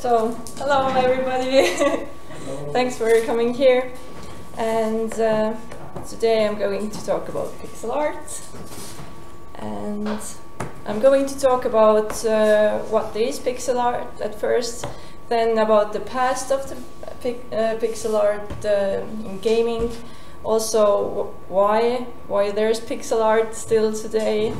So, hello everybody, hello. Thanks for coming here, and today I'm going to talk about pixel art, and I'm going to talk about what is pixel art at first, then about the past of the pixel art in gaming, also why there's pixel art still today,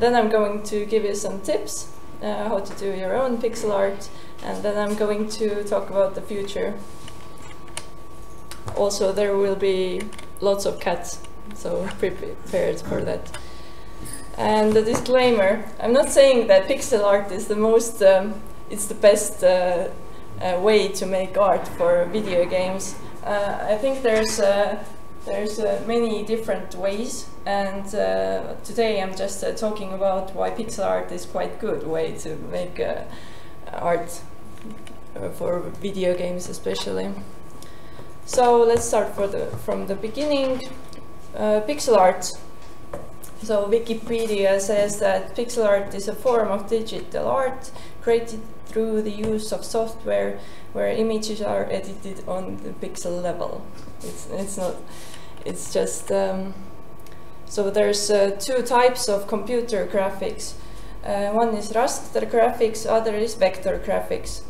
then I'm going to give you some tips how to do your own pixel art, and then I'm going to talk about the future. Also, there will be lots of cats, so prepared for that. And the disclaimer, I'm not saying that pixel art is the most, it's the best way to make art for video games. I think there's many different ways, and today I'm just talking about why pixel art is quite good way to make art for video games especially. So let's start from the beginning. Pixel art. So Wikipedia says that pixel art is a form of digital art created through the use of software where images are edited on the pixel level. It's just so there's two types of computer graphics. One is raster graphics, other is vector graphics.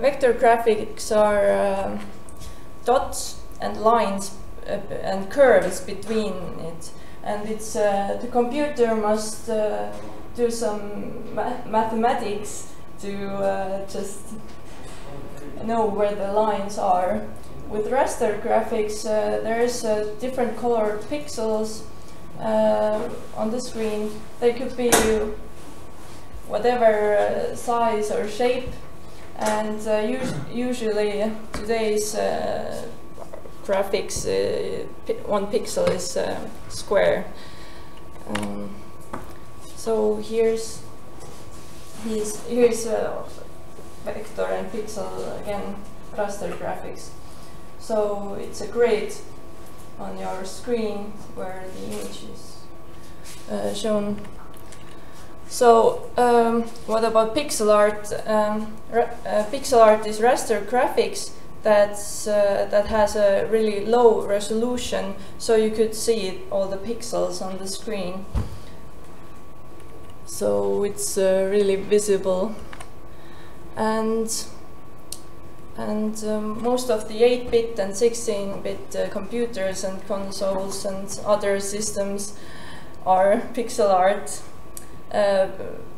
Vector graphics are dots and lines and curves between it, and it's the computer must do some mathematics to just know where the lines are. With raster graphics, there's different colored pixels on the screen. They could be whatever size or shape, and usually today's graphics, one pixel is square. So here's vector and pixel again, raster graphics. So it's a grid on your screen where the image is shown. So what about pixel art? Pixel art is raster graphics that has a really low resolution, so you could see all the pixels on the screen. So it's really visible, and most of the 8-bit and 16-bit computers and consoles and other systems are pixel art.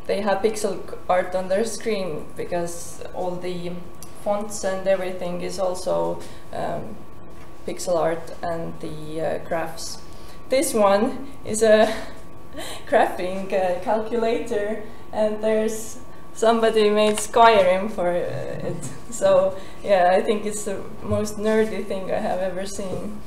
They have pixel art on their screen because all the fonts and everything is also pixel art, and the graphs. This one is a graphing calculator, and there's somebody made Skyrim for it. So yeah, I think it's the most nerdy thing I have ever seen.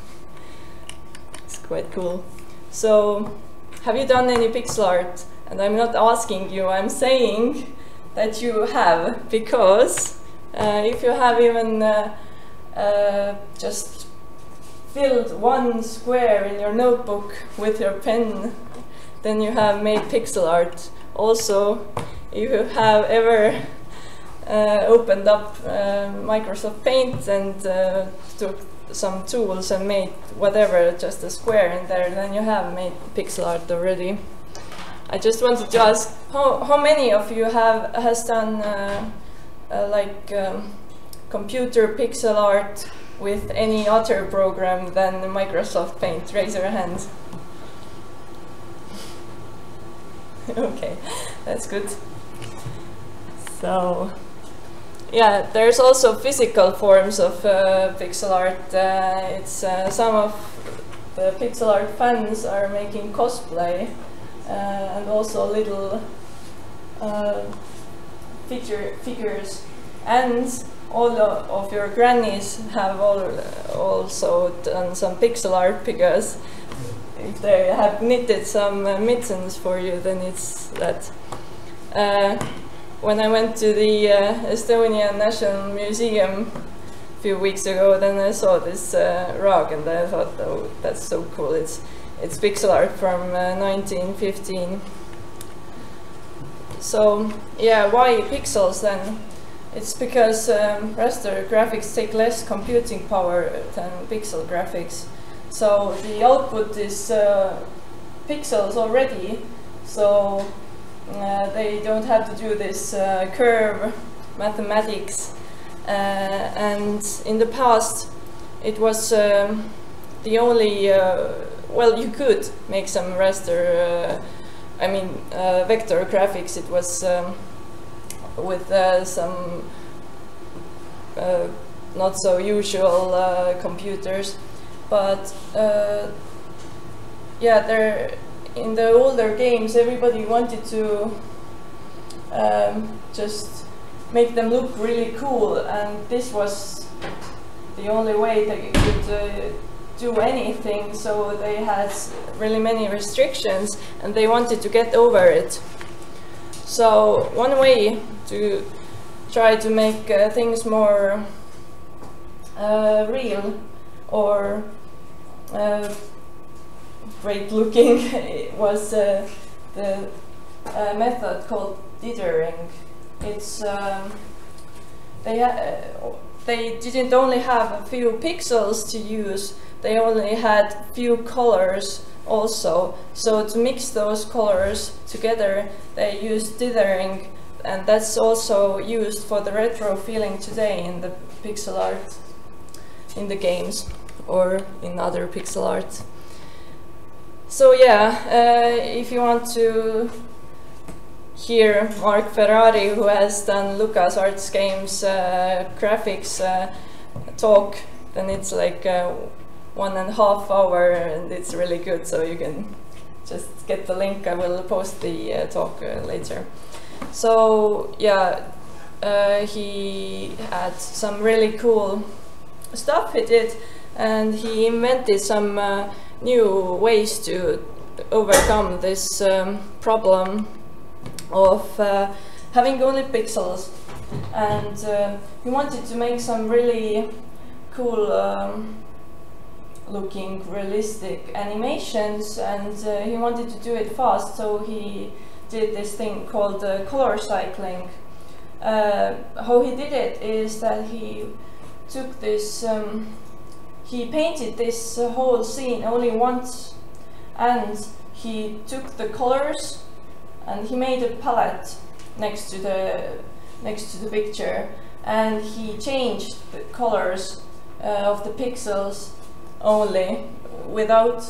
It's quite cool. So have you done any pixel art? And I'm not asking you, I'm saying that you have, because if you have even just filled one square in your notebook with your pen, then you have made pixel art. Also, if you have ever opened up Microsoft Paint and took some tools and made whatever, just a square in there, then you have made pixel art already. I just wanted to ask how many of you has done computer pixel art with any other program than Microsoft Paint? Raise your hand. Okay, that's good. So, yeah, there's also physical forms of pixel art. It's some of the pixel art fans are making cosplay and also little figures. And all of your grannies have also done some pixel art, because if they have knitted some mittens for you, then it's that. When I went to the Estonian National Museum a few weeks ago, then I saw this rug, and I thought, oh, that's so cool. It's pixel art from 1915. So yeah, why pixels then? It's because raster graphics take less computing power than pixel graphics. So the output is pixels already, so they don't have to do this curve mathematics. And in the past, it was the only, well, you could make some raster, vector graphics. It was with some not so usual computers, but yeah, in the older games everybody wanted to just make them look really cool, and this was the only way that you could do anything, so they had really many restrictions and they wanted to get over it. So one way to try to make things more real or great looking was the method called dithering. It's they didn't only have a few pixels to use, they only had few colors also. So to mix those colors together, they used dithering, and that's also used for the retro feeling today in the pixel art, in the games, or in other pixel art. So yeah, if you want to hear Mark Ferrari, who has done Lucas Arts games graphics talk, then it's like 1.5 hours and it's really good, so you can just get the link. I will post the talk later. So yeah, he had some really cool stuff he did, and he invented some new ways to overcome this problem of having only pixels, and he wanted to make some really cool looking realistic animations, and he wanted to do it fast, so he did this thing called color cycling. How he did it is that he took this, he painted this whole scene only once, and he took the colors and he made a palette next to the picture, and he changed the colors of the pixels only, without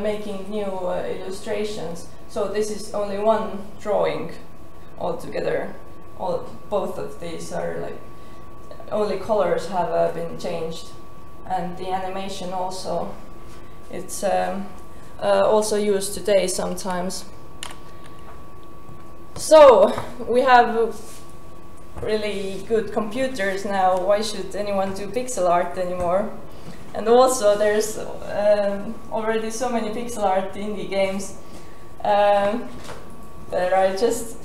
making new illustrations. So this is only one drawing altogether. Both of these are like, only colors have been changed, and the animation also. It's also used today sometimes. So we have really good computers now. Why should anyone do pixel art anymore? And also, there's already so many pixel art indie games that I just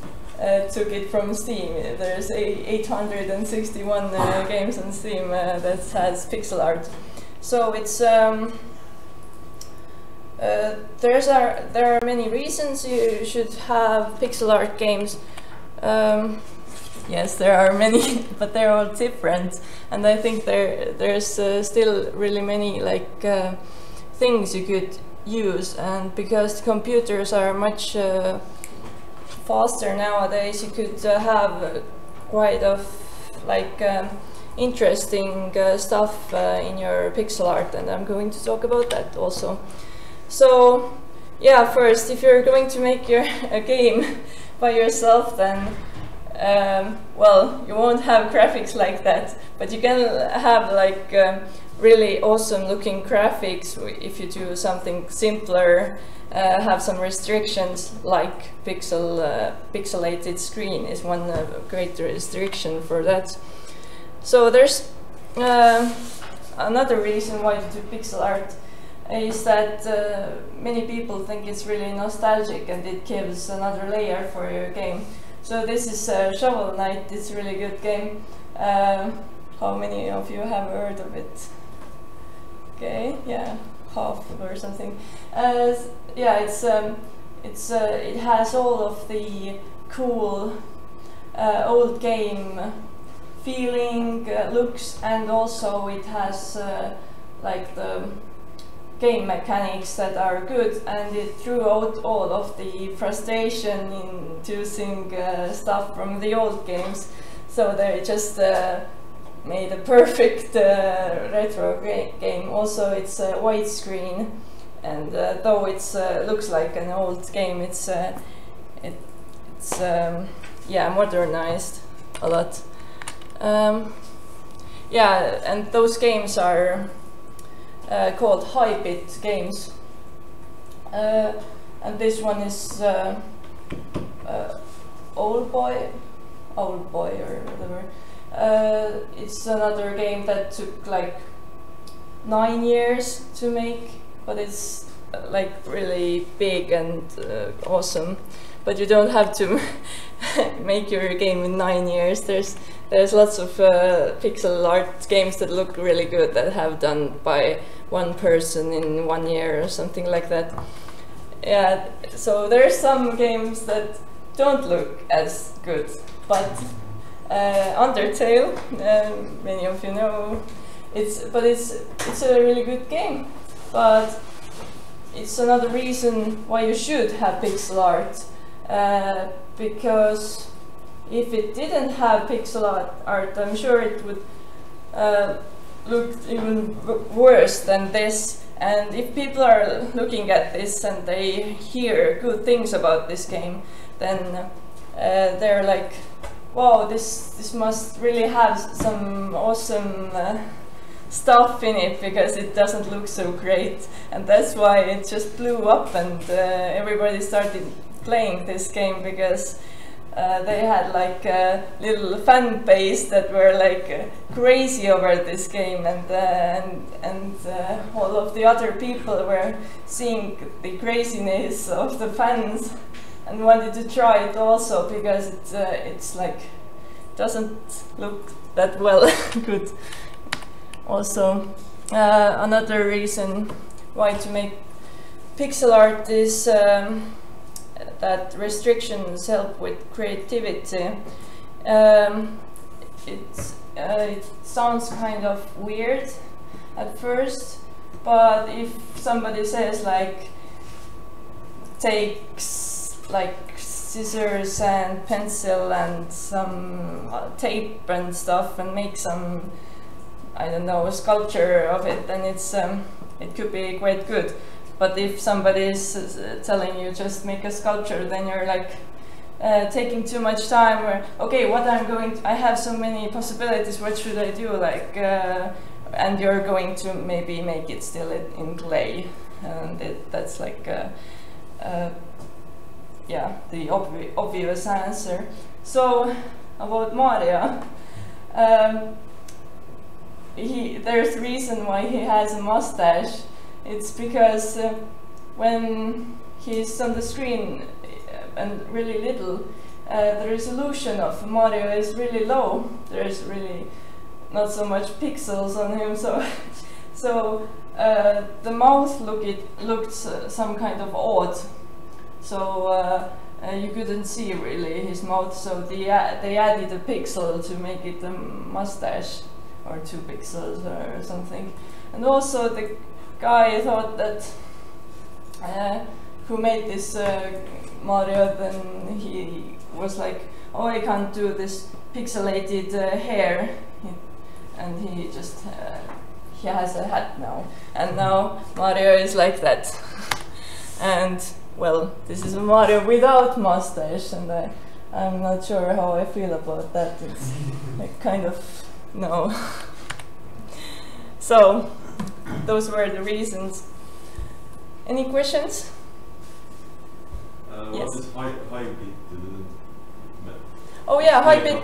took it from Steam. There's 861 games on Steam that has pixel art. So it's there are many reasons you should have pixel art games. Yes, there are many, but they're all different, and I think there's still really many like things you could use, and because computers are much faster nowadays, you could have quite of like interesting stuff in your pixel art, and I'm going to talk about that also. So yeah, first, if you're going to make a game by yourself, then well, you won't have graphics like that, but you can have like really awesome looking graphics if you do something simpler, have some restrictions like pixelated screen is one great restriction for that. So there's another reason why to do pixel art is that many people think it's really nostalgic and it gives another layer for your game. So this is Shovel Knight. It's a really good game. How many of you have heard of it? Okay, yeah, half or something. Yeah, it has all of the cool old game feeling, looks, and also it has like the game mechanics that are good, and it threw out all of the frustration in choosing stuff from the old games, so they just made a perfect retro game. Also it's widescreen, and though it looks like an old game, it's yeah, modernized a lot. Yeah, and those games are called high-bit games, and this one is Owlboy or whatever. It's another game that took like 9 years to make, but it's like really big and awesome. But you don't have to make your game in 9 years. There's lots of pixel art games that look really good that have done by one person in 1 year or something like that. Yeah, so there's some games that don't look as good, but Undertale, many of you know, it's a really good game, but it's another reason why you should have pixel art. Because if it didn't have pixel art, I'm sure it would look even worse than this. And if people are looking at this and they hear good things about this game, then they're like, wow, this must really have some awesome stuff in it, because it doesn't look so great. And that's why it just blew up, and everybody started playing this game, because they had like a little fan base that were like crazy over this game, and all of the other people were seeing the craziness of the fans and wanted to try it also, because it's like doesn't look that well good. Also, another reason why to make pixel art is that restrictions help with creativity. It sounds kind of weird at first, but if somebody says like takes like scissors and pencil and some tape and stuff and make some, I don't know, a sculpture of it, then it's it could be quite good. But if somebody is telling you just make a sculpture, then you're like taking too much time. Or okay, what I'm going to, I have so many possibilities. What should I do? Like, and you're going to maybe make it still in clay, and that's like, yeah, the obvious answer. So about Mario, there's a reason why he has a mustache. It's because when he's on the screen and really little, the resolution of Mario is really low. There's really not so much pixels on him, so the mouth looked some kind of odd. So you couldn't see really his mouth, so they added a pixel to make it a mustache, or 2 pixels or something. And also the guy thought that who made this Mario, then he was like, oh, I can't do this pixelated hair, and he just he has a hat now, and now Mario is like that. And well, this is Mario without mustache, and I'm not sure how I feel about that. It's like kind of no. So those were the reasons. Any questions? Yes. What is high bit? Oh yeah, high bit.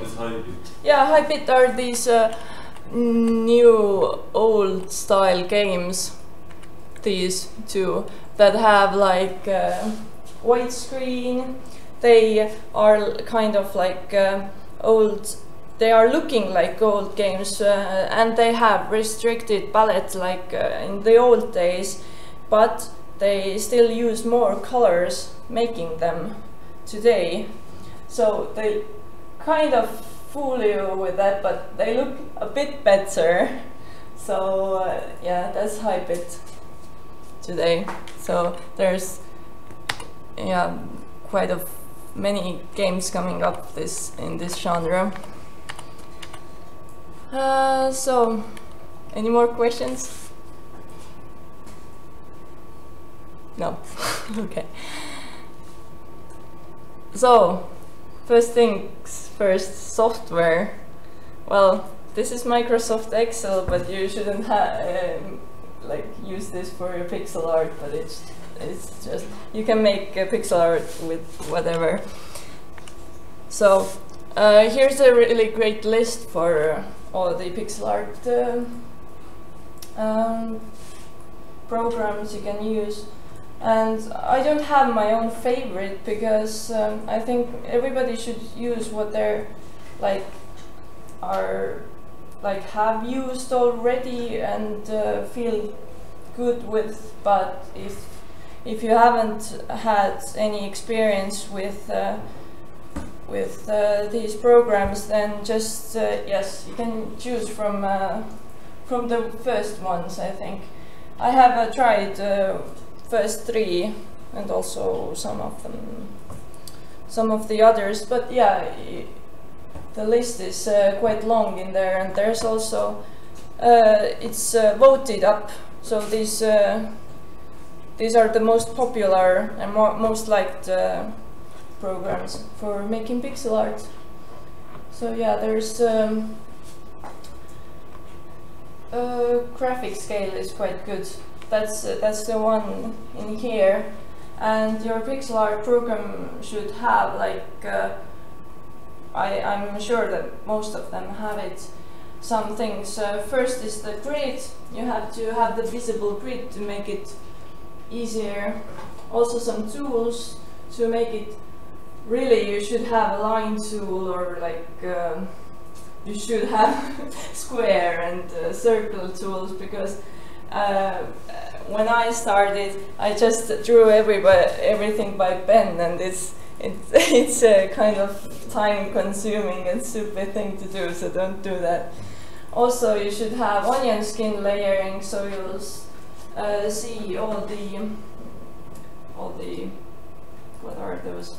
Yeah, high bit are these new old style games. These two that have like white screen. They are kind of like old. They are looking like old games, and they have restricted palette like in the old days, but they still use more colors making them today. So they kind of fool you with that, but they look a bit better. So yeah, that's Hype It today. So there's quite a many games coming up in this genre. So any more questions? No. Okay. So first things first, software. Well, this is Microsoft Excel, but you shouldn't like use this for your pixel art. But it's just, you can make pixel art with whatever. So here's a really great list for all the pixel art programs you can use. And I don't have my own favorite because I think everybody should use what they're have used already and feel good with. But if you haven't had any experience with these programs, then just yes, you can choose from the first ones. I think I have tried. First three and also some of the others, but yeah, the list is quite long in there, and there's also it's voted up, so these are the most popular and most liked programs for making pixel art. So yeah, there's graphic scale is quite good. That's the one in here, and your pixel art program should have like I'm sure that most of them have it. Some things. First is the grid. You have to have the visible grid to make it easier. Also some tools to make it. Really, you should have a line tool, or like you should have square and circle tools, because. When I started, I just drew everything by pen, and it's a kind of time-consuming and stupid thing to do, so don't do that. Also, you should have onion skin layering, so you'll see all the what are those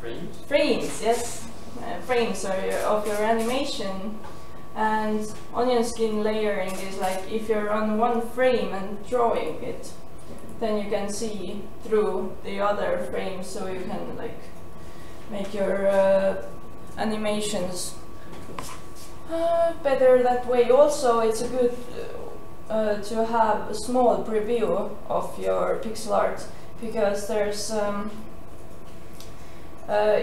frames? Frames, yes, frames of your animation. And onion skin layering is like if you're on one frame and drawing it, then you can see through the other frames, so you can like make your animations better that way. Also, it's a good to have a small preview of your pixel art, because there's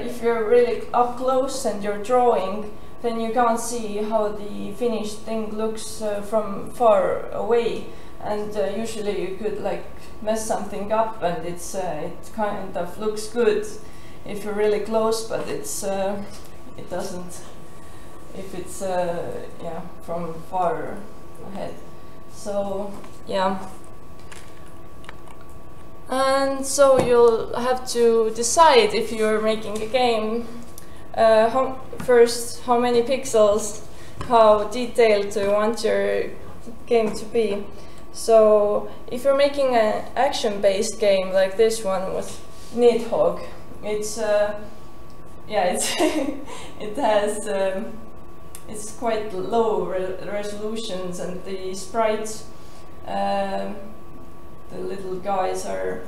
if you're really up close and you're drawing, then you can't see how the finished thing looks from far away, and usually you could like mess something up, and it kind of looks good if you're really close, but it doesn't if it's yeah, from far ahead. So yeah, and so you'll have to decide if you're making a game. First, how many pixels, how detailed do you want your game to be? So, if you're making an action-based game like this one with Nidhogg, it has it's quite low resolutions, and the sprites, the little guys are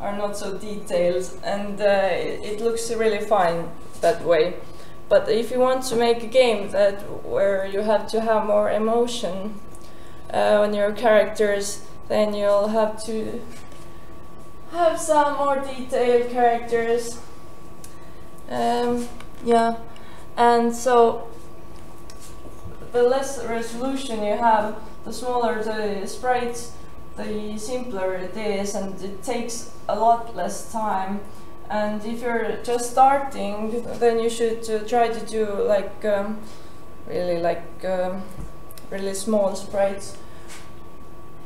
not so detailed, and it looks really fine that way. But if you want to make a game where you have to have more emotion on your characters, then you'll have to have some more detailed characters. Yeah, and so the less resolution you have, the smaller the sprites, the simpler it is, and it takes a lot less time. And if you're just starting, then you should try to do like really small sprites.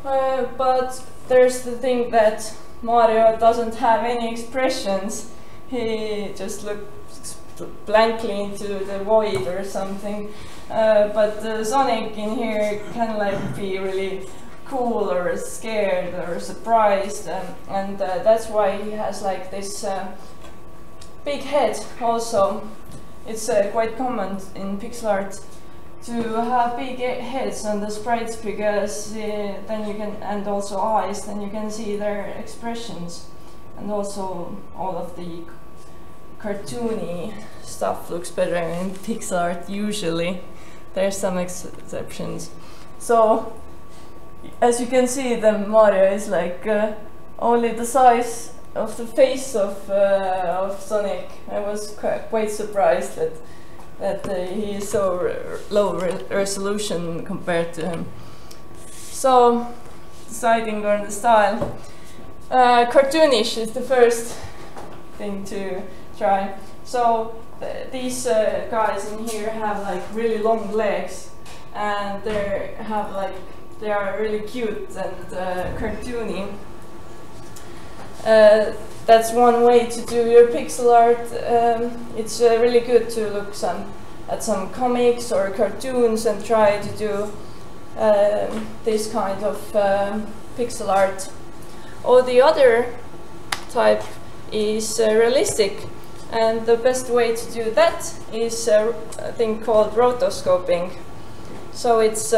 But there's the thing that Mario doesn't have any expressions. He just looks blankly into the void or something. But Sonic in here can like be really cool or scared or surprised, and that's why he has like this big head. Also, it's quite common in pixel art to have big heads on the sprites, because then you can, and also eyes, then you can see their expressions, and also all of the cartoony stuff looks better in pixel art usually. There's some exceptions. So as you can see, the Mario is like only the size of the face of Sonic. I was quite surprised that he is so low resolution compared to him. So, deciding on the style, cartoonish is the first thing to try. So these guys in here have like really long legs, and they are really cute and cartoony. That's one way to do your pixel art. It's really good to look at some comics or cartoons and try to do this kind of pixel art. Or the other type is realistic, and the best way to do that is a thing called rotoscoping. So it's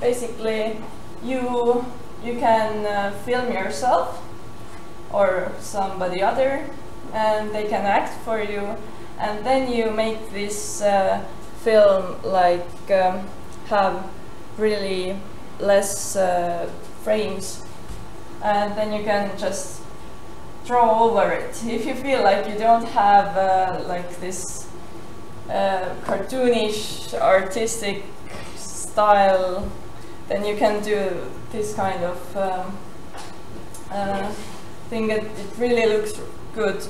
basically you can film yourself or somebody other, and they can act for you, and then you make this film like have really less frames, and then you can just draw over it. If you feel like you don't have like this cartoonish artistic style, then you can do this kind of thing that it really looks good.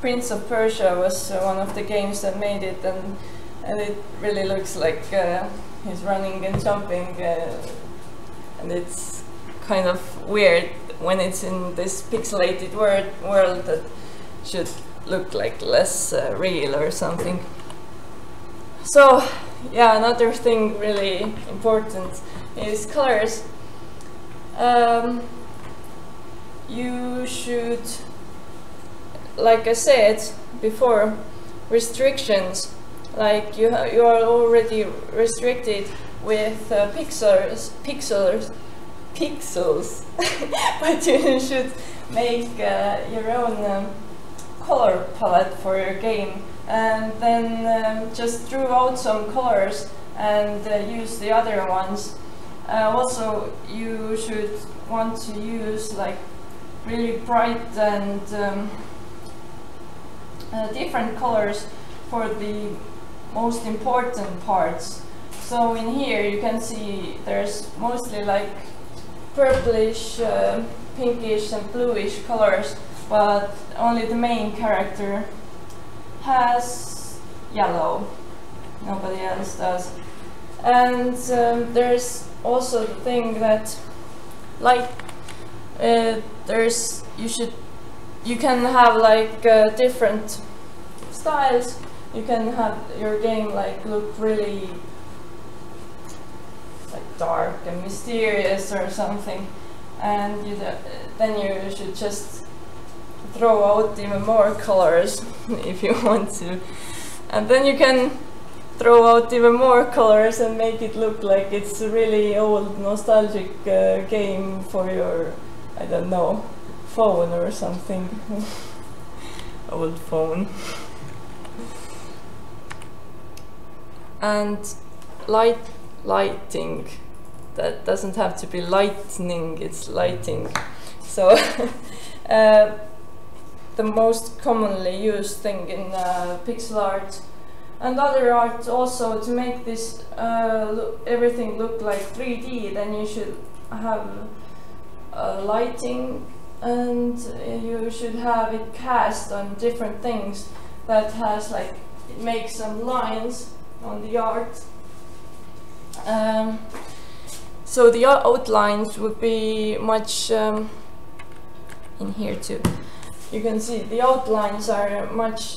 Prince of Persia was one of the games that made it, and it really looks like he's running and jumping, and it's kind of weird when it's in this pixelated world that should look like less real or something. So yeah, another thing really important is colors. You should, like I said before, restrictions, like you are already restricted with pixels but you should make your own color palette for your game, and then just draw out some colors and use the other ones. Also, you should want to use like really bright and different colors for the most important parts. So in here you can see there's mostly like purplish, pinkish and bluish colors, but only the main character has yellow, nobody else does. And there's also the thing that like you can have like different styles. You can have your game like look really like dark and mysterious or something, and then you should just throw out even more colors if you want to, and then you can throw out even more colors and make it look like it's a really old nostalgic game for your, I don't know, phone or something. Old phone. And lighting. That doesn't have to be lightning, it's lighting. So the most commonly used thing in pixel art and other art, also to make this everything look like 3D, then you should have lighting, and you should have it cast on different things that has like, it makes some lines on the art. So the outlines would be much in here too. you can see the outlines are much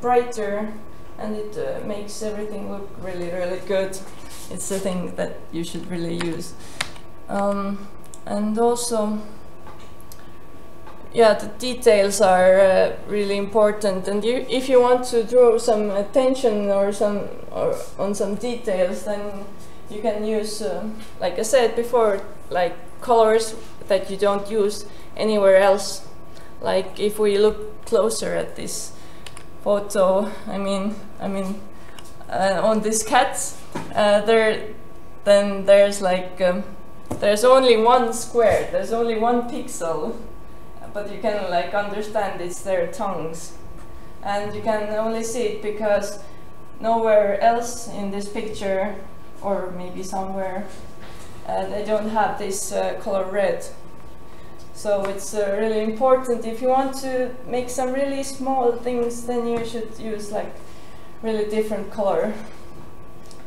brighter, and it makes everything look really, really good. It's the thing that you should really use. And also, yeah, the details are really important, and if you want to draw some attention or on some details, then you can use, like I said before, like colors that you don't use anywhere else. Like if we look closer at this photo, I mean, on this cat, there's like there's only one square, there's only one pixel. But you can like understand it's their tongues, and you can only see it because nowhere else in this picture, or maybe somewhere, they don't have this color red. So it's really important. If you want to make some really small things, then you should use like really different color.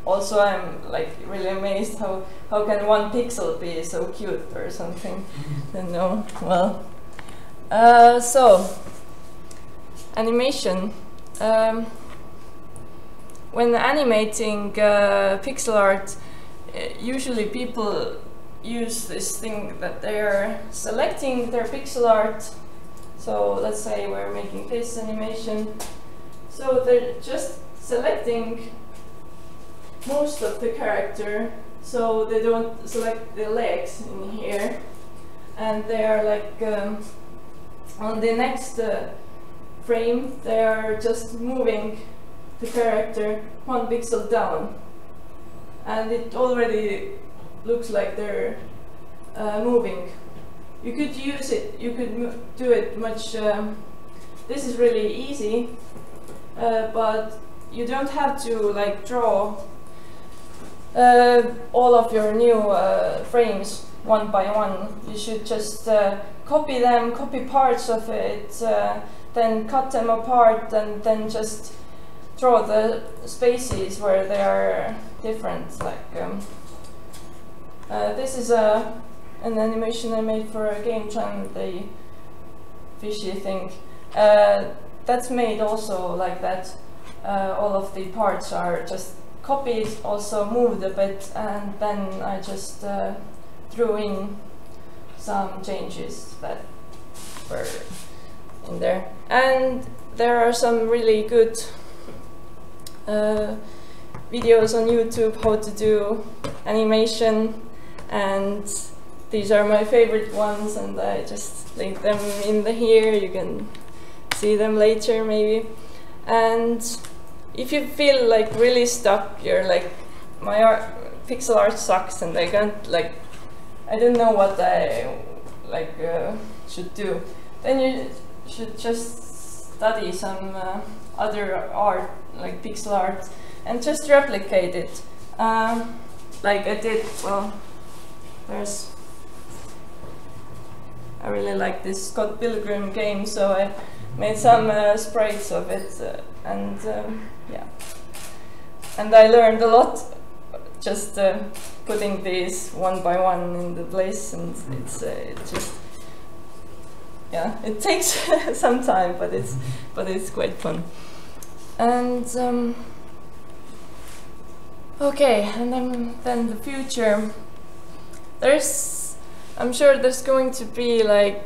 Also, I'm like really amazed how can one pixel be so cute or something. Then no, well. So, animation. When animating pixel art, usually people use this thing that they are selecting their pixel art. So let's say we're making this animation. So they're just selecting most of the character, so they don't select the legs in here. And they are like... on the next frame, they are just moving the character one pixel down, and it already looks like they're moving. You could use it, you could do it much, this is really easy, but you don't have to like draw all of your new frames one by one. You should just copy them, copy parts of it, then cut them apart, and then just draw the spaces where they are different. Like this is an animation I made for a game jam, the fishy thing. That's made also like that. All of the parts are just copied, also moved a bit, and then I just drew in some changes that were in there. And there are some really good videos on YouTube how to do animation, and these are my favorite ones, and I just link them in here. You can see them later maybe. And if you feel like really stuck, you're like, my art, pixel art sucks, and I can't like, I don't know what I like should do, then you should just study some other art, like pixel art, and just replicate it, like I did. Well, I really like this Scott Pilgrim game, so I made some sprites of it, yeah, and I learned a lot just putting these one by one in the place, and it's it just, yeah, it takes some time, but it's quite fun. And okay, and then the future. I'm sure there's going to be like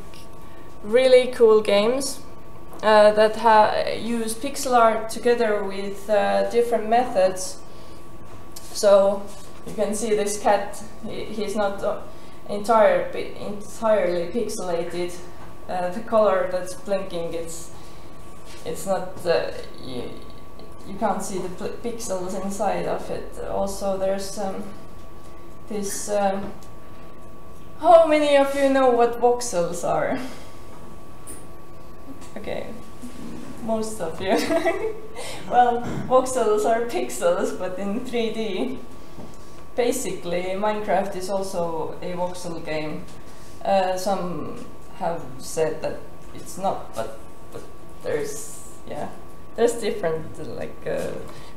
really cool games that use pixel art together with different methods. So you can see this cat, he's not entirely pixelated. The color that's blinking, it's not, you can't see the pixels inside of it. Also there's this, how many of you know what voxels are? Okay, most of you. Well, voxels are pixels, but in 3D. Basically, Minecraft is also a voxel game. Some have said that it's not, but there's different like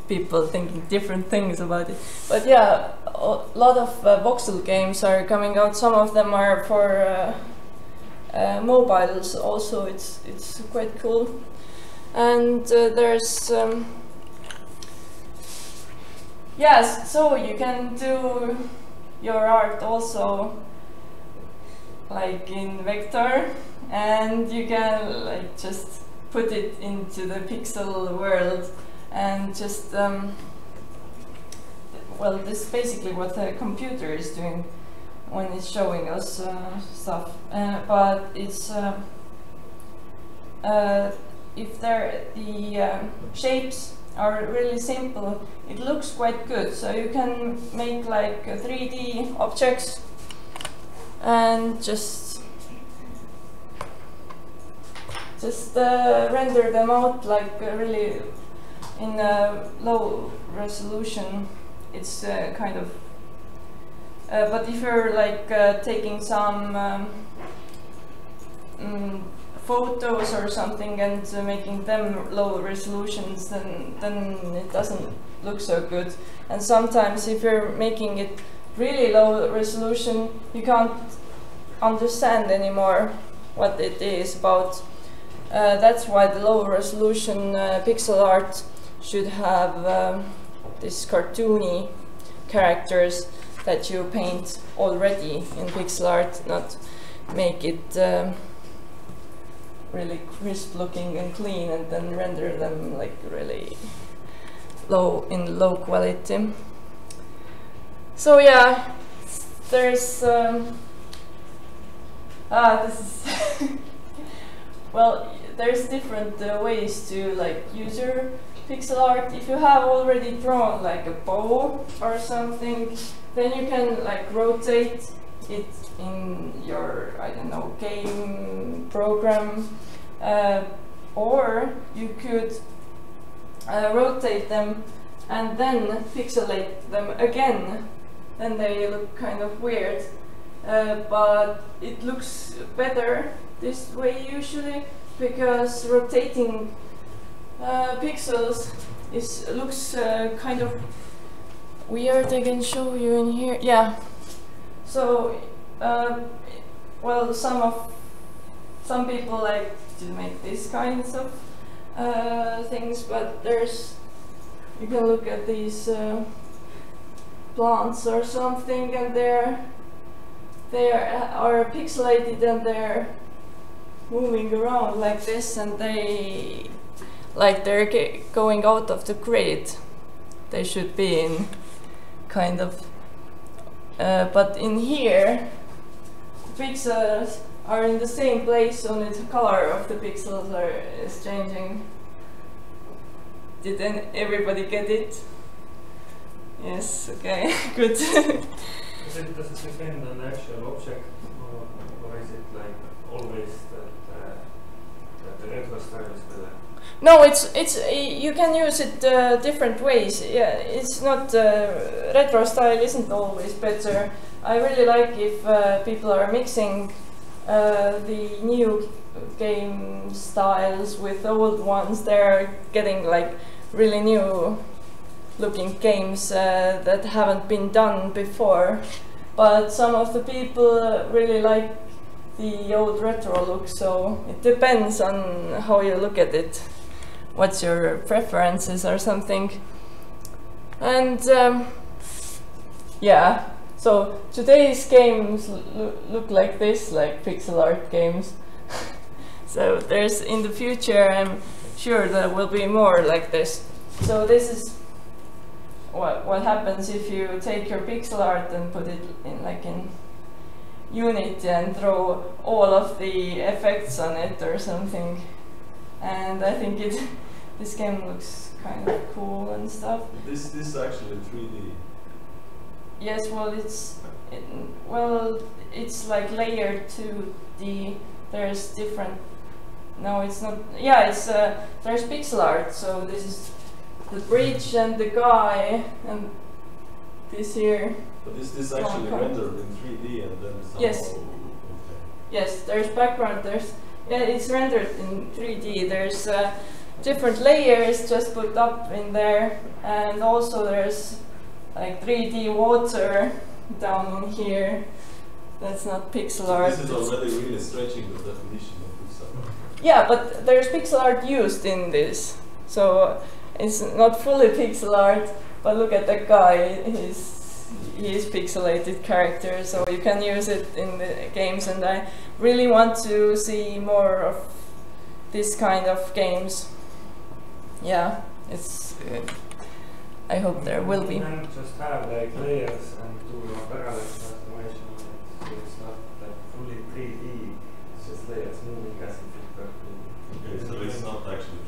people thinking different things about it. But yeah, a lot of voxel games are coming out. Some of them are for mobiles also. It's quite cool. And there's yes, so you can do your art also like in vector, and you can like just put it into the pixel world and just well, this is basically what the computer is doing when it's showing us stuff, but it's if the shapes are really simple, it looks quite good. So you can make like 3D objects and just render them out like really in a low resolution. It's kind of but if you're like taking some photos or something and making them low resolutions, then it doesn't look so good. And sometimes if you're making it really low resolution, you can't understand anymore what it is about. That's why the low resolution pixel art should have these cartoony characters that you paint already in pixel art, not make it really crisp looking and clean and then render them like really low in low quality. So yeah, there's this is well, there's different ways to like use your pixel art. If you have already drawn like a bow or something, then you can like rotate it in your, I don't know, game program, or you could rotate them and then pixelate them again. Then they look kind of weird, but it looks better this way usually, because rotating pixels looks kind of weird. I can show you in here. Yeah. So, well, some people like to make these kinds of things, but you can look at these plants or something, and they are pixelated and they're moving around like this, and they're going out of the grid. They should be in kind of. But in here, the pixels are in the same place, only the color of the pixels is changing. Didn't everybody get it? Yes, okay, good. Does it depend on the actual object, or is it like always that the retro style is better? No, you can use it different ways. Yeah, it's not retro style isn't always better. I really like if people are mixing the new game styles with old ones. They're getting like really new looking games that haven't been done before. But some of the people really like the old retro look, so it depends on how you look at it. What's your preferences or something. And yeah, so today's games look like this, like pixel art games. So there's, in the future, I'm sure there will be more like this. So this is what happens if you take your pixel art and put it in like in Unity and throw all of the effects on it or something. And I think this game looks kind of cool and stuff. This is actually 3D. Yes, well, it's like layered 2D. There's different. No, it's not. Yeah, it's there's pixel art. So this is the bridge and the guy and this here. But is this actually rendered in 3D and then somehow? Yes. Okay. Yes, there's background. Yeah, it's rendered in 3D. There's different layers just put up in there, and also there's like 3D water down in here, That's not pixel art. This is already really stretching the definition of pixel art. Yeah, but there's pixel art used in this. So it's not fully pixel art, but look at that guy. He is pixelated character, so you can use it in the games, and I really want to see more of this kind of games. Yeah, it's I hope there will be. You can just have like layers and do a parallel transformation. It's not like fully 3D. It's just layers moving as if it were 3D. So it's not actually.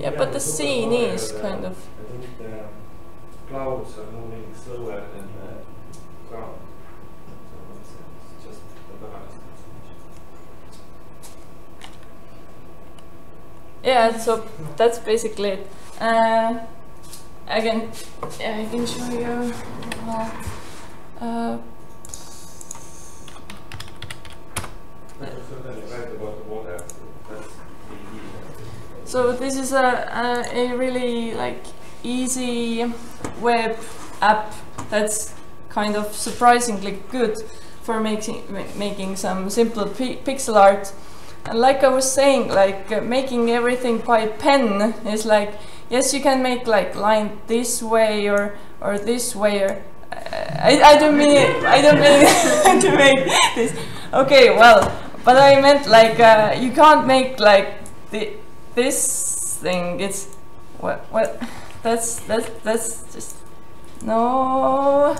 Yeah, but the scene is kind of. I think the clouds are moving slower than the ground. So it's just the parallel transformation. Yeah, so that's basically it. Again, I can show you. So this is a really like easy web app that's kind of surprisingly good for making some simple pixel art. And like I was saying, like making everything by pen is like. Yes, you can make like line this way or this way. Or I don't mean to make this. Okay, well, but I meant like you can't make like this thing. It's what that's just no.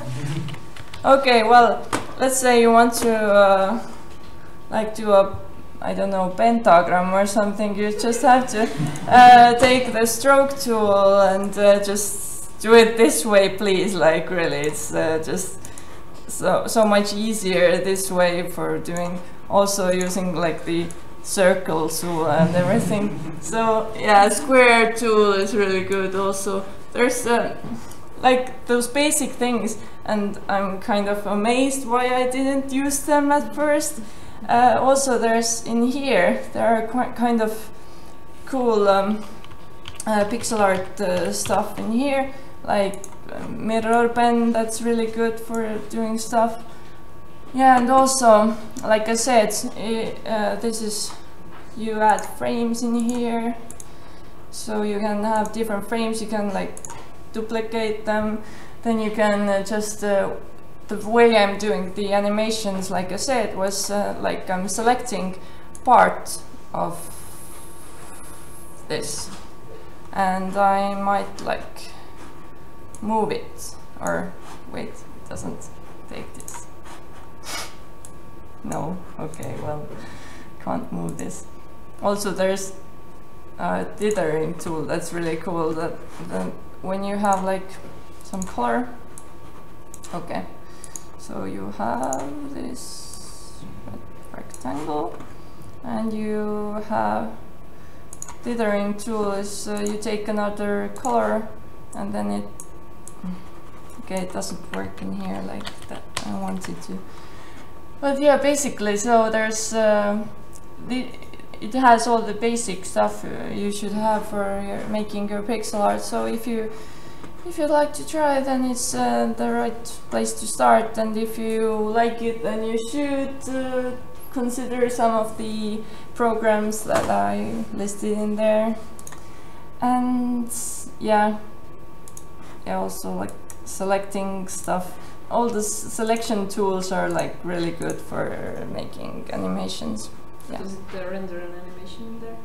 Okay, well, let's say you want to like do a. I don't know, pentagram or something. You just have to take the stroke tool and just do it this way, please. Like really, it's just so much easier this way for doing. Also using like the circle tool and everything. So yeah, square tool is really good. Also, there's like those basic things, and I'm kind of amazed why I didn't use them at first. Also, there's in here there are kind of cool pixel art stuff in here, like mirror pen that's really good for doing stuff. Yeah, and also, like I said, this is you add frames in here, so you can have different frames. You can like duplicate them. Then you can just. The way I'm doing the animations, like I said, was like I'm selecting part of this and I might like move it or wait, it doesn't take this. No, okay, well, can't move this. Also there's a dithering tool that's really cool that when you have like some color. Okay. So you have this rectangle, and you have dithering tool is you take another color, and then it. Okay, it doesn't work in here like that. I wanted to, but yeah, basically. So there's it has all the basic stuff you should have for making your pixel art. So if you'd like to try, then it's the right place to start, and if you like it, then you should consider some of the programs that I listed in there. And yeah, also like selecting stuff. All the selection tools are like really good for making animations. Yeah. Does it render an animation in there?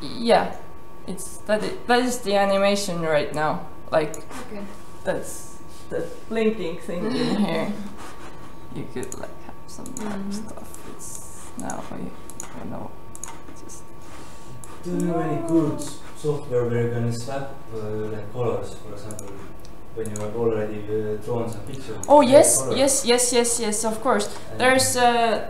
Yeah, that is the animation right now. Like okay. That's the blinking thing in here. You could like have some dark stuff. It's now I know. Just do you have any good software where you can swap like colors, for example, when you have already drawn some pictures? Oh yes, of course. And there's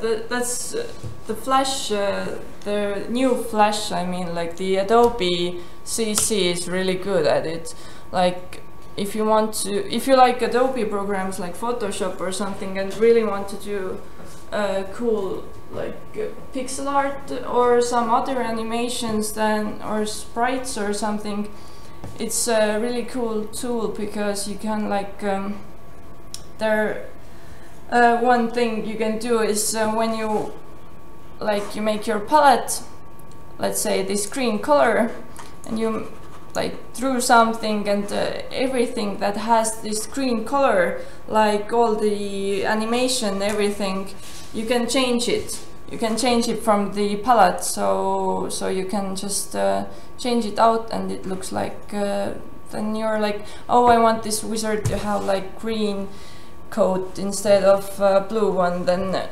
the Flash, the new Flash. I mean, like the Adobe CC is really good at it. Like if you like Adobe programs like Photoshop or something and really want to do cool like pixel art or some other animations then or sprites or something, it's a really cool tool because you can like there One thing you can do is when you you make your palette, let's say this green color, and you drew something, and everything that has this green color, like all the animation, everything, you can change it. You can change it from the palette, so you can just change it out, and it looks like then you're like, oh, I want this wizard to have like green coat instead of blue one, then,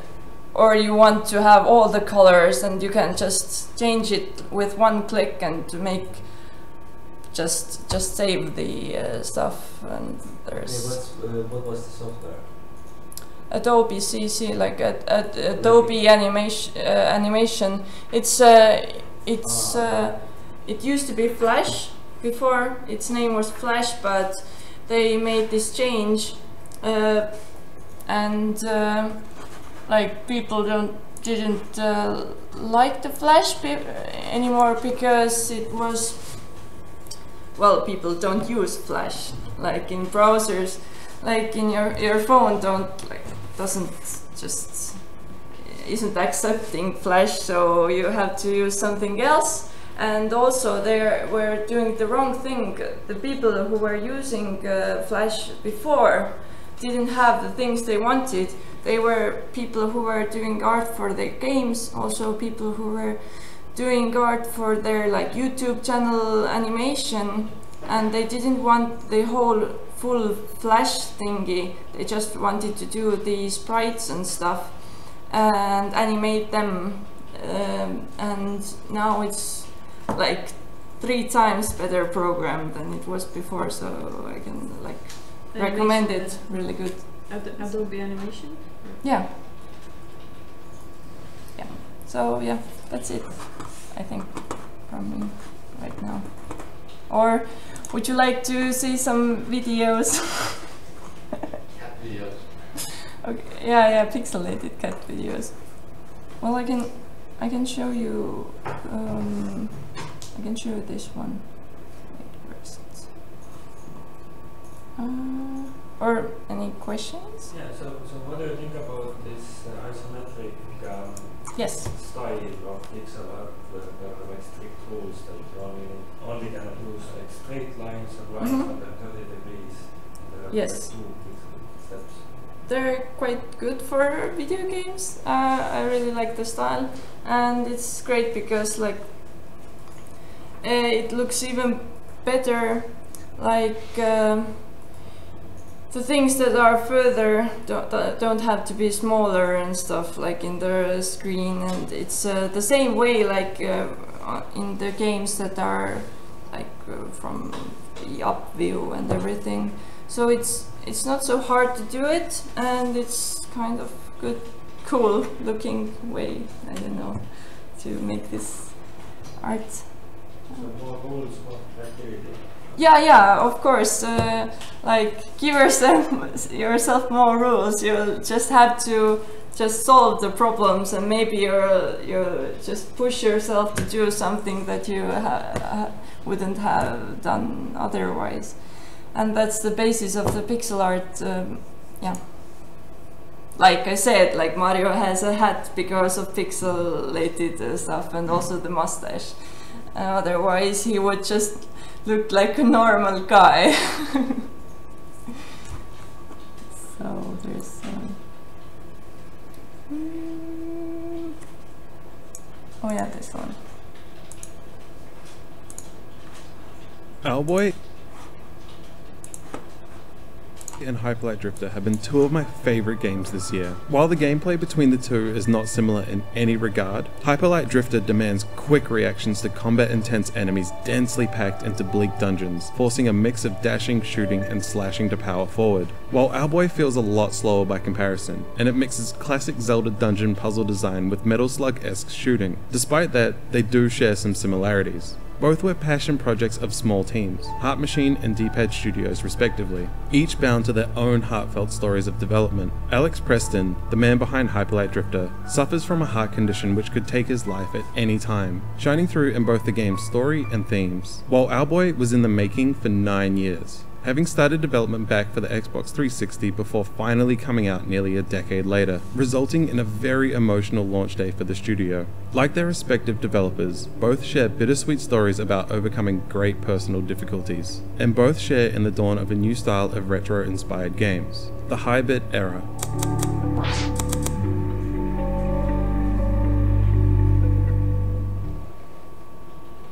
or you want to have all the colors, and you can just change it with one click and make just save the stuff. And there's what was the software? Adobe CC, like at Adobe animation. It used to be Flash before. Its name was Flash, but they made this change, and people didn't like the Flash anymore, because it was, well, people don't use Flash like in browsers, like in your phone isn't accepting Flash, so you have to use something else. And also they were doing the wrong thing. The people who were using Flash before didn't have the things they wanted. They were people who were doing art for their games, also people who were doing art for their YouTube channel animation, and they didn't want the whole full Flash thingy. They just wanted to do the sprites and stuff and animate them, and now it's like 3 times better program than it was before, so I can recommend it. Really good. Adobe Animation? Yeah. Yeah. So yeah, that's it, I think, from me right now. Or would you like to see some videos? Cat videos. Okay. Yeah, pixelated cat videos. Well, I can show you. I can show you this one. Where is it? Or any questions? Yeah. So what do you think about this isometric style of pixel art, where strict rules that you only can use straight lines and lines under 30 degrees? Yes. Two pixel steps. They're quite good for video games. I really like the style, and it's great because it looks even better. The things that are further don't have to be smaller and stuff, in the screen, and it's the same way in the games that are from the up view and everything. So it's not so hard to do it, and it's kind of good, cool looking way, I don't know, to make this art. So more rules, more activity. Yeah, of course, give yourself more rules. You'll just have to solve the problems, and maybe you'll just push yourself to do something that you wouldn't have done otherwise. And that's the basis of the pixel art, yeah. Like I said, Mario has a hat because of pixelated stuff, and also the mustache. Otherwise he would just looked like a normal guy. So there's oh yeah, this one. Owlboy and Hyper Light Drifter have been two of my favorite games this year. While the gameplay between the two is not similar in any regard, Hyper Light Drifter demands quick reactions to combat intense enemies densely packed into bleak dungeons, forcing a mix of dashing, shooting, and slashing to power forward, while Owlboy feels a lot slower by comparison, and it mixes classic Zelda dungeon puzzle design with Metal Slug-esque shooting. Despite that, they do share some similarities. Both were passion projects of small teams, Heart Machine and D-Pad Studios respectively, each bound to their own heartfelt stories of development. Alex Preston, the man behind Hyper Light Drifter, suffers from a heart condition which could take his life at any time, shining through in both the game's story and themes, while Owlboy was in the making for 9 years. having started development back for the Xbox 360 before finally coming out nearly a decade later, resulting in a very emotional launch day for the studio. Like their respective developers, both share bittersweet stories about overcoming great personal difficulties, and both share in the dawn of a new style of retro-inspired games, the high-bit era.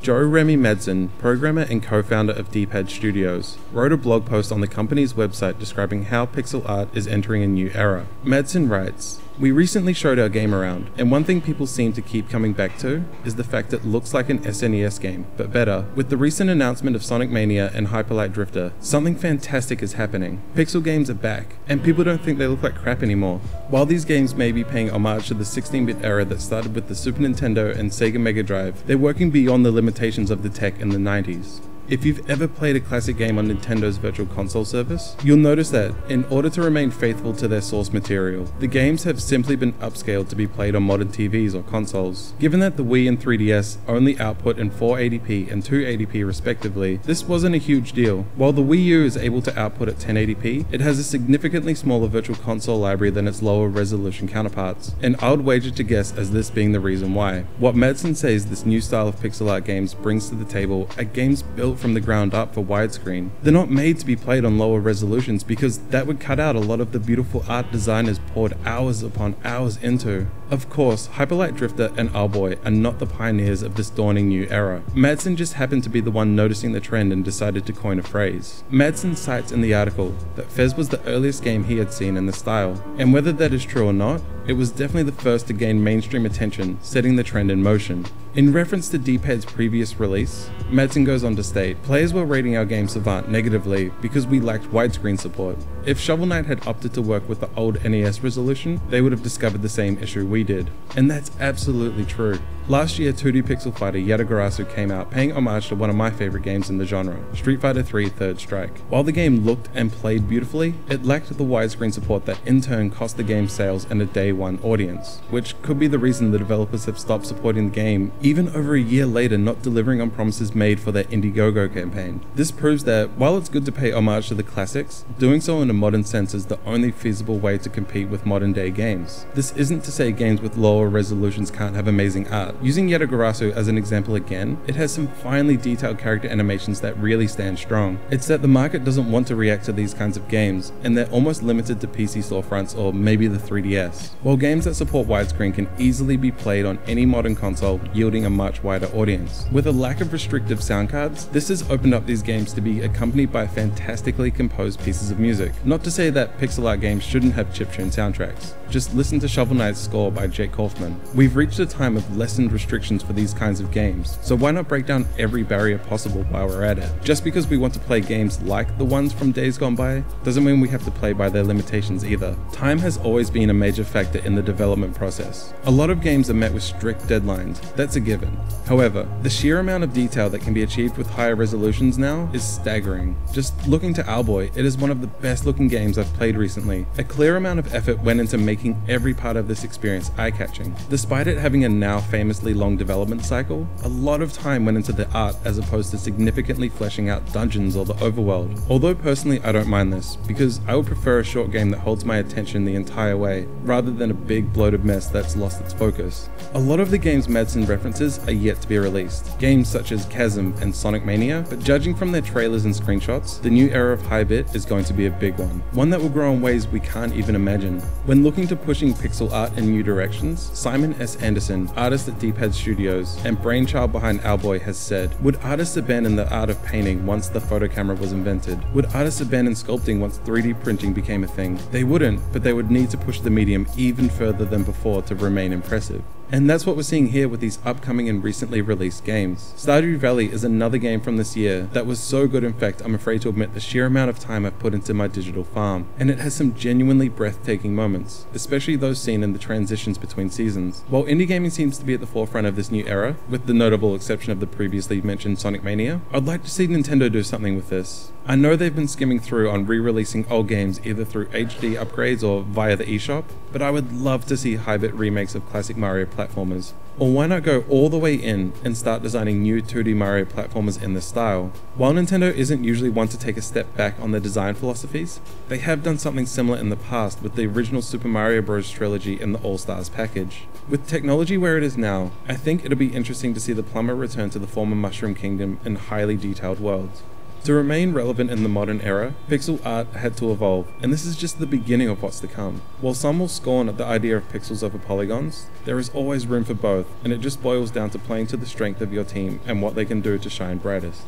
Joe Remy Madsen, programmer and co-founder of D-Pad Studios, wrote a blog post on the company's website describing how pixel art is entering a new era. Madsen writes, "We recently showed our game around, and one thing people seem to keep coming back to is the fact it looks like an SNES game, but better. With the recent announcement of Sonic Mania and Hyper Light Drifter, something fantastic is happening. Pixel games are back, and people don't think they look like crap anymore." While these games may be paying homage to the 16-bit era that started with the Super Nintendo and Sega Mega Drive, they're working beyond the limitations of the tech in the 90s. If you've ever played a classic game on Nintendo's Virtual Console service, you'll notice that, in order to remain faithful to their source material, the games have simply been upscaled to be played on modern TVs or consoles. Given that the Wii and 3DS only output in 480p and 280p respectively, this wasn't a huge deal. While the Wii U is able to output at 1080p, it has a significantly smaller Virtual Console library than its lower resolution counterparts, and I would wager to guess as this being the reason why. What Madsen says this new style of pixel art games brings to the table are games built from the ground up for widescreen. They're not made to be played on lower resolutions because that would cut out a lot of the beautiful art designers poured hours upon hours into. Of course, Hyper Light Drifter and Owlboy are not the pioneers of this dawning new era. Madsen just happened to be the one noticing the trend and decided to coin a phrase. Madsen cites in the article that Fez was the earliest game he had seen in the style, and whether that is true or not, it was definitely the first to gain mainstream attention, setting the trend in motion. In reference to D-Pad's previous release, Madsen goes on to state, "Players were rating our game Savant negatively because we lacked widescreen support. If Shovel Knight had opted to work with the old NES resolution, they would have discovered the same issue we did." And that's absolutely true. Last year, 2D pixel fighter Yatagarasu came out, paying homage to one of my favorite games in the genre, Street Fighter III Third Strike. While the game looked and played beautifully, it lacked the widescreen support that in turn cost the game sales and a day one audience, which could be the reason the developers have stopped supporting the game, even over a year later not delivering on promises made for their Indiegogo campaign. This proves that, while it's good to pay homage to the classics, doing so in a modern sense is the only feasible way to compete with modern day games. This isn't to say games with lower resolutions can't have amazing art. Using Yatagarasu as an example again, it has some finely detailed character animations that really stand strong. It's that the market doesn't want to react to these kinds of games, and they're almost limited to PC storefronts or maybe the 3DS. While games that support widescreen can easily be played on any modern console, yielding a much wider audience. With a lack of restrictive sound cards, this has opened up these games to be accompanied by fantastically composed pieces of music. Not to say that pixel art games shouldn't have chiptune soundtracks. Just listen to Shovel Knight's score by Jake Kaufman. We've reached a time of lessened restrictions for these kinds of games, so why not break down every barrier possible while we're at it? Just because we want to play games like the ones from days gone by, doesn't mean we have to play by their limitations either. Time has always been a major factor in the development process. A lot of games are met with strict deadlines, that's a given. However, the sheer amount of detail that can be achieved with higher resolutions now is staggering. Just looking to Owlboy, it is one of the best looking games I've played recently. A clear amount of effort went into making every part of this experience eye-catching. Despite it having a now famously long development cycle, a lot of time went into the art as opposed to significantly fleshing out dungeons or the overworld. Although personally I don't mind this, because I would prefer a short game that holds my attention the entire way, rather than a big bloated mess that's lost its focus. A lot of the games Madsen references are yet to be released, games such as Chasm and Sonic Mania, but judging from their trailers and screenshots, the new era of high-bit is going to be a big one. One that will grow in ways we can't even imagine. When looking to pushing pixel art in new directions, Simon S. Anderson, artist at D-Pad Studios and brainchild behind Owlboy, has said, "Would artists abandon the art of painting once the photo camera was invented? Would artists abandon sculpting once 3D printing became a thing? They wouldn't, but they would need to push the medium even further than before to remain impressive." And that's what we're seeing here with these upcoming and recently released games. Stardew Valley is another game from this year that was so good, in fact, I'm afraid to admit the sheer amount of time I've put into my digital farm, and it has some genuinely breathtaking moments, especially those seen in the transitions between seasons. While indie gaming seems to be at the forefront of this new era, with the notable exception of the previously mentioned Sonic Mania, I'd like to see Nintendo do something with this. I know they've been skimming through on re-releasing old games either through HD upgrades or via the eShop, but I would love to see high-bit remakes of classic Mario platformers. Or why not go all the way in and start designing new 2D Mario platformers in this style? While Nintendo isn't usually one to take a step back on their design philosophies, they have done something similar in the past with the original Super Mario Bros. Trilogy and the All-Stars package. With technology where it is now, I think it'll be interesting to see the plumber return to the former Mushroom Kingdom in highly detailed worlds. To remain relevant in the modern era, pixel art had to evolve, and this is just the beginning of what's to come. While some will scorn at the idea of pixels over polygons, there is always room for both, and it just boils down to playing to the strength of your team and what they can do to shine brightest.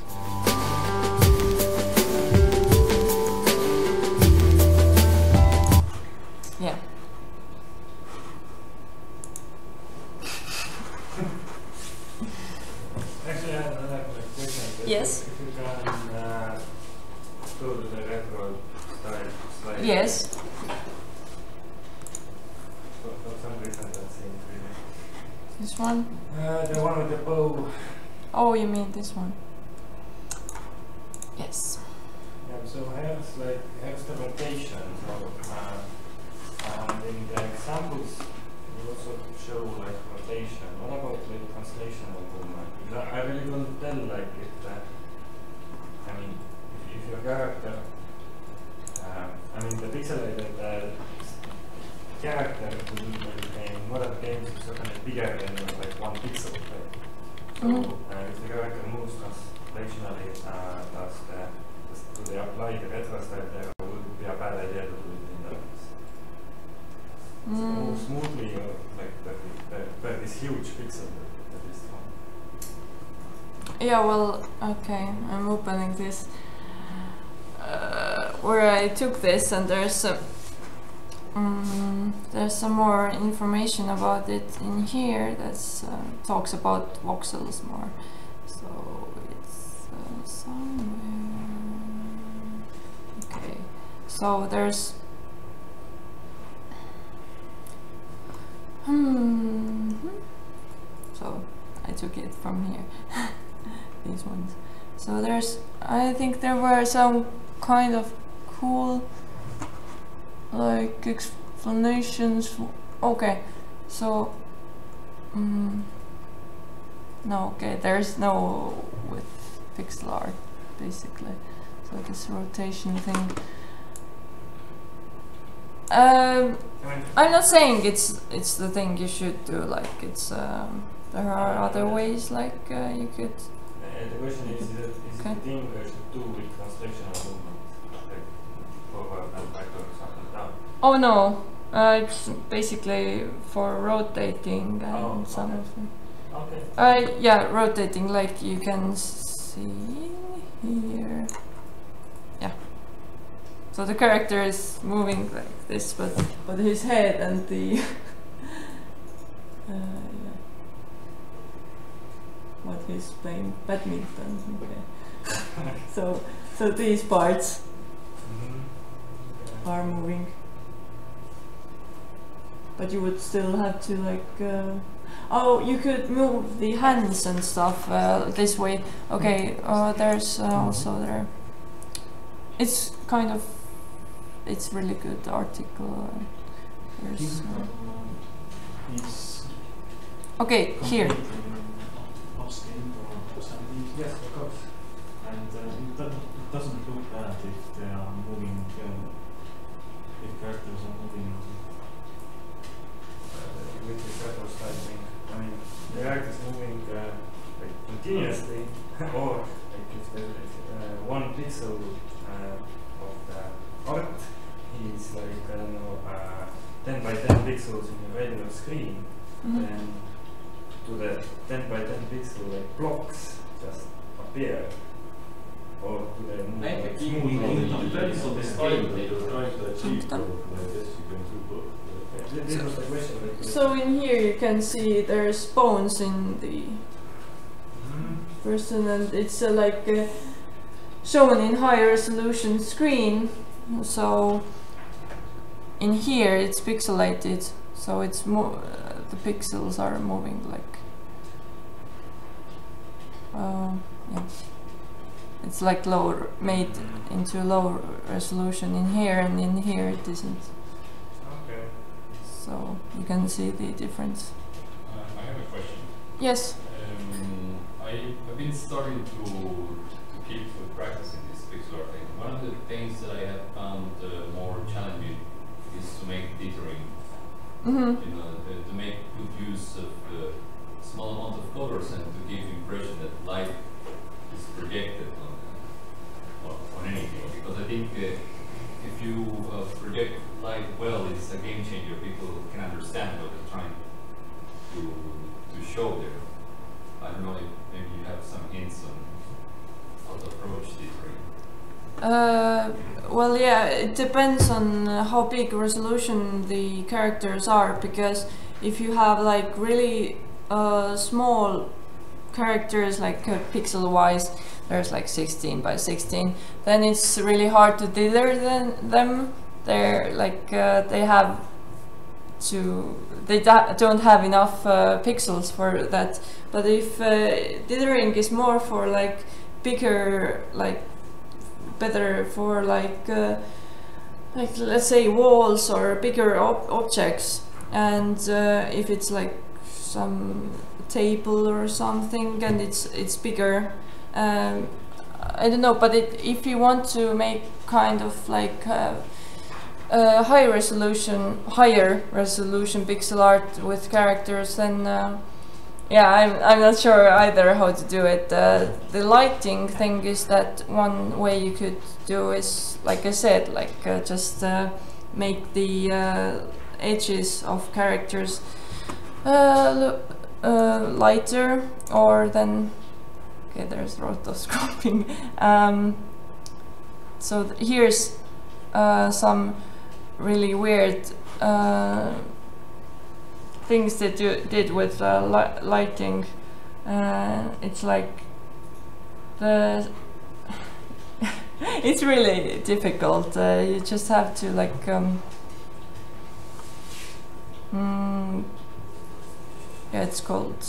Yeah. Actually, I have a question. Yes? Go to the retro style slide. Yes. For some reason that seems really. This one? The one with the bow. Oh, you mean this one? Yes. Yeah, so I have like experimentation. So in the examples, you also show like rotation. What about like translation of movement? I really don't tell like if that. I mean, if your character, I mean the pixelated character in modern games is certainly bigger than like one pixel. Right? So if the character moves translationally to the apply the retro style, there would be a bad idea to do it in that case. So move smoothly like that is huge pixel that is strong. Yeah, well, okay, I'm opening this where I took this, and there's some more information about it in here that talks about voxels more. So it's somewhere. Okay, so there's so I took it from here. These ones. So there's, I think there were some kind of cool like explanations. Okay, so no, okay, there's no with pixel art basically. So this rotation thing. I'm not saying it's the thing you should do. Like it's there are other ways. Like you could. The question is okay. It the thing I should do with translation of movement? Like forward and backwards, up and down? Oh no, it's basically for rotating and some of them. Okay. Yeah, rotating, like you can see here. Yeah. So the character is moving like this, but his head and the... what he's playing badminton. Okay. so these parts are moving, but you would still have to like you could move the hands and stuff this way. Okay, there's also there. It's kind of really good article. There's, okay, here. Yes, of course. And it doesn't look bad if they are moving, if characters are moving with the character styling. I mean, the characters moving like continuously, or like if there is one pixel of the art is like, I don't know, 10 by 10 pixels in the regular screen, then to the 10 by 10 pixel like blocks just appear, or to the depends on the style that you're trying to achieve. I guess you can do both. This was the question. So in here you can see there's bones in the person, and it's like shown in high resolution screen. So in here it's pixelated, so it's more. The pixels are moving like yeah. It's like low made into low resolution in here, and in here it isn't. Okay. So you can see the difference. I have a question. Yes. I've been starting to keep practicing this pixel thing. One of the things that I have found more challenging is to make dithering. You know, to make good use of the small amount of colors and to give the impression that light is projected on anything. Because I think if you project light well, it's a game changer. People can understand what they're trying to show there. I don't know if maybe you have some hints on how to approach this, right? Well, yeah, it depends on how big resolution the characters are, because if you have like really small characters, like pixel-wise, there's like 16 by 16, then it's really hard to dither them. They're like, they don't have enough pixels for that. But if dithering is more for like bigger, like better for like let's say walls or bigger objects, and if it's like some table or something and it's bigger, I don't know. But if you want to make kind of like higher resolution pixel art with characters, then yeah, I'm not sure either how to do it. The lighting thing is that one way you could do is, like I said, like just make the edges of characters lighter, or then okay, there's rotoscoping. So here's some really weird things that you did with lighting. It's like the it's really difficult. You just have to like yeah, it's called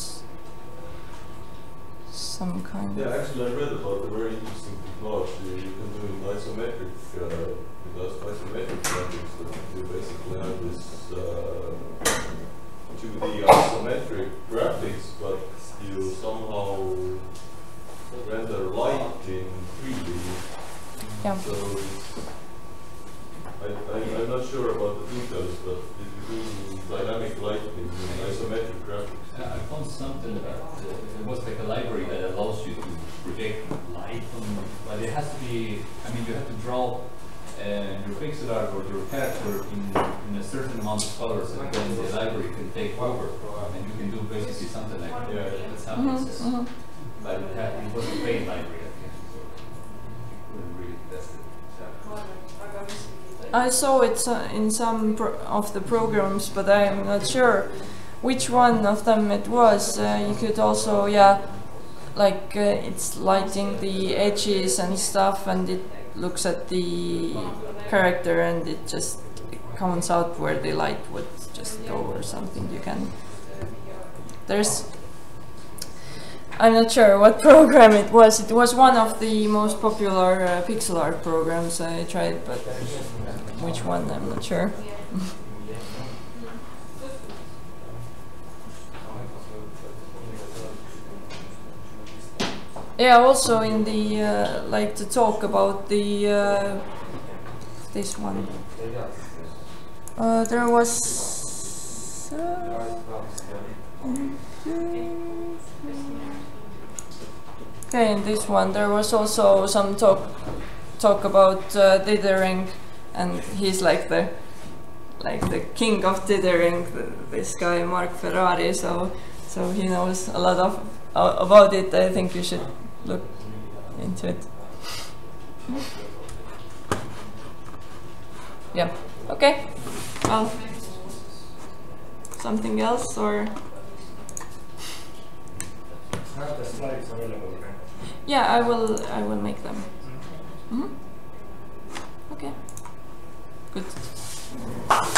some kind. Yeah, actually, I read about the very interesting technology you can do in isometric. Isometric graphics that you basically have this 2D isometric graphics, but you somehow render light in 3D. Yeah. So it's, I'm not sure about the details, but if you do dynamic lighting in isometric graphics. I found something about it was like a library that allows you to project light on, but it has to be, I mean, you have to draw your pixel art or your character in a certain amount of colors, and then the library can take over, and you can do basically something like that. Yeah, that's how it's. But it was a paid library, I think, so you couldn't really test it. I saw it in some of the programs, but I'm not sure which one of them it was. You could also, yeah, like it's lighting the edges and stuff, and it looks at the character and it just counts out where the light would just go or something. You can, there's, I'm not sure what program it was. It was one of the most popular pixel art programs I tried, but which one, I'm not sure. Yeah, also in the like to talk about the this one. There was okay, in this one there was also some talk about dithering, and he's like the king of dithering. This guy Mark Ferrari, so he knows a lot of about it. I think you should look into it. Yeah, okay. Well, something else, or? Have the slides available, right? Yeah, I will make them. Okay, good.